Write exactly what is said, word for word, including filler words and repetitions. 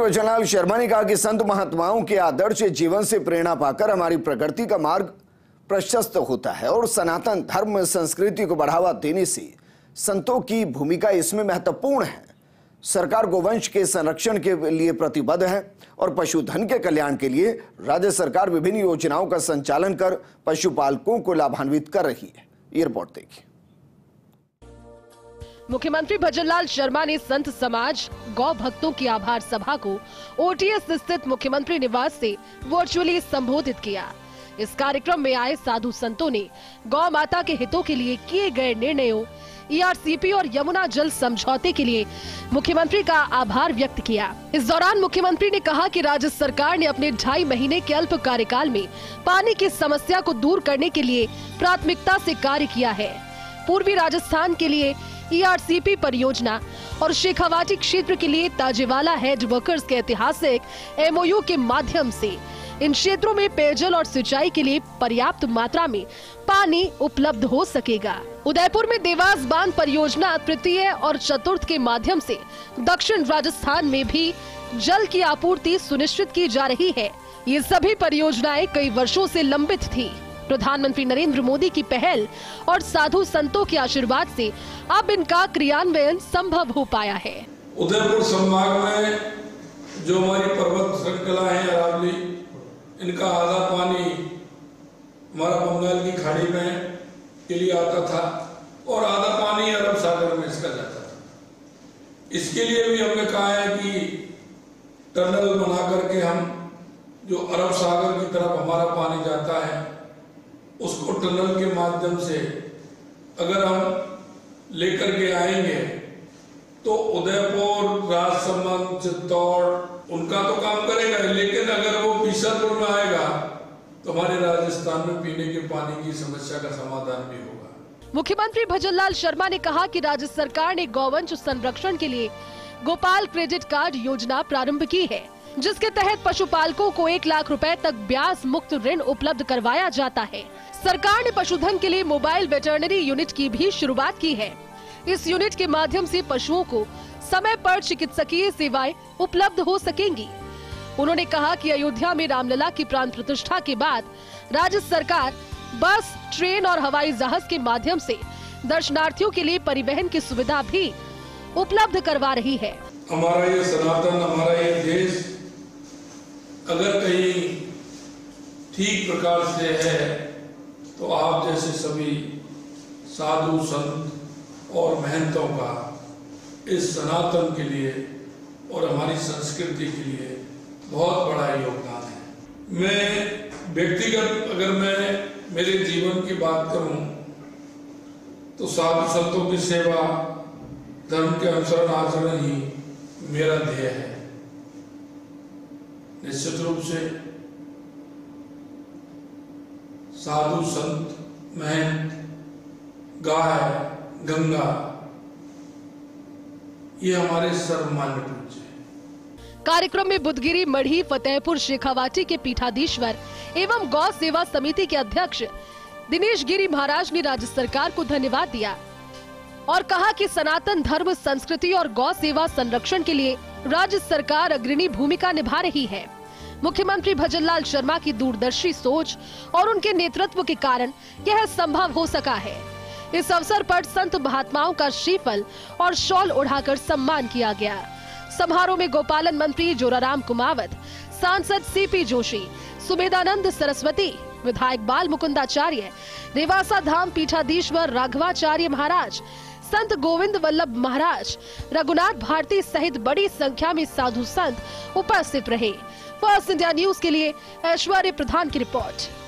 भजनलाल शर्मा ने कहा कि संत महात्माओं के आदर्श जीवन से प्रेरणा पाकर हमारी प्रकृति का मार्ग प्रशस्त होता है और सनातन धर्म संस्कृति को बढ़ावा देने से संतों की भूमिका इसमें महत्वपूर्ण है। सरकार गोवंश के संरक्षण के लिए प्रतिबद्ध है और पशुधन के कल्याण के लिए राज्य सरकार विभिन्न योजनाओं का संचालन कर पशुपालकों को लाभान्वित कर रही है। ये रिपोर्ट देखिए। मुख्यमंत्री भजनलाल शर्मा ने संत समाज गौ भक्तों की आभार सभा को ओटीएस स्थित मुख्यमंत्री निवास से वर्चुअली संबोधित किया। इस कार्यक्रम में आए साधु संतों ने गौ माता के हितों के लिए किए गए निर्णयों, ईआरसीपी और यमुना जल समझौते के लिए मुख्यमंत्री का आभार व्यक्त किया। इस दौरान मुख्यमंत्री ने कहा कि राज्य सरकार ने अपने ढाई महीने के अल्प कार्यकाल में पानी की समस्या को दूर करने के लिए प्राथमिकता से कार्य किया है। पूर्वी राजस्थान के लिए ईआरसीपी परियोजना और शेखावाटी क्षेत्र के लिए ताजेवाला हेड वर्कर्स के ऐतिहासिक एमओयू के माध्यम से इन क्षेत्रों में पेयजल और सिंचाई के लिए पर्याप्त मात्रा में पानी उपलब्ध हो सकेगा। उदयपुर में देवास बांध परियोजना तृतीय और चतुर्थ के माध्यम से दक्षिण राजस्थान में भी जल की आपूर्ति सुनिश्चित की जा रही है। ये सभी परियोजनाएं कई वर्षों से लंबित थी। प्रधानमंत्री नरेंद्र मोदी की पहल और साधु संतों के आशीर्वाद से अब इनका क्रियान्वयन संभव हो पाया है। उदयपुर संभाग में जो हमारी पर्वत श्रृंखला है अरावली, इनका आधा पानी हमारा बंगाल की खाड़ी में के लिए आता था और आधा पानी अरब सागर में इसका जाता था। इसके लिए भी हमने कहा है कि टनल बना करके हम जो अरब सागर की तरफ हमारा पानी जाता है उसको टनल के माध्यम से अगर हम लेकर के आएंगे तो उदयपुर, राजसमंद, चित्तौड़ उनका तो काम करेगा, लेकिन अगर वो बीसलपुर में आएगा तो हमारे राजस्थान में पीने के पानी की समस्या का समाधान भी होगा। मुख्यमंत्री भजनलाल शर्मा ने कहा कि राज्य सरकार ने गौवंश संरक्षण के लिए गोपाल क्रेडिट कार्ड योजना प्रारंभ की है, जिसके तहत पशुपालकों को एक लाख रुपए तक ब्याज मुक्त ऋण उपलब्ध करवाया जाता है। सरकार ने पशुधन के लिए मोबाइल वेटरनरी यूनिट की भी शुरुआत की है। इस यूनिट के माध्यम से पशुओं को समय पर चिकित्सकीय सेवाएं उपलब्ध हो सकेंगी। उन्होंने कहा कि अयोध्या में रामलला की प्राण प्रतिष्ठा के बाद राज्य सरकार बस, ट्रेन और हवाई जहाज के माध्यम से दर्शनार्थियों के लिए परिवहन की सुविधा भी उपलब्ध करवा रही है। हमारा ये सनातन, हमारा ये देश अगर कहीं ठीक प्रकार से है तो आप जैसे सभी साधु संत और महंतों का इस सनातन के लिए और हमारी संस्कृति के लिए बहुत बड़ा योगदान है। मैं व्यक्तिगत अगर मैं मेरे जीवन की बात करूं तो साधु संतों की सेवा, धर्म के अनुसरण आचरण ही मेरा ध्येय है। निश्चित रूप से साधु संत, महंत, गाय, गंगा ये हमारे सर्वमान्य पूज्य हैं। कार्यक्रम में बुधगिरी, मढ़ी, फतेहपुर, शेखावाटी के पीठाधीश्वर एवं गौ सेवा समिति के अध्यक्ष दिनेश गिरी महाराज ने राज्य सरकार को धन्यवाद दिया और कहा कि सनातन धर्म, संस्कृति और गौ सेवा संरक्षण के लिए राज्य सरकार अग्रणी भूमिका निभा रही है। मुख्यमंत्री भजनलाल शर्मा की दूरदर्शी सोच और उनके नेतृत्व के कारण यह संभव हो सका है। इस अवसर पर संत महात्माओं का श्रीफल और शॉल उड़ाकर सम्मान किया गया। समारोह में गोपालन मंत्री जोराराम कुमावत, सांसद सीपी जोशी, सुमेधानंद सरस्वती, विधायक बाल मुकुंदाचार्य, देवासा धाम पीठाधीश्वर राघवाचार्य महाराज, संत गोविंद वल्लभ महाराज, रघुनाथ भारती सहित बड़ी संख्या में साधु संत उपस्थित रहे। फर्स्ट इंडिया न्यूज के लिए ऐश्वर्या प्रधान की रिपोर्ट।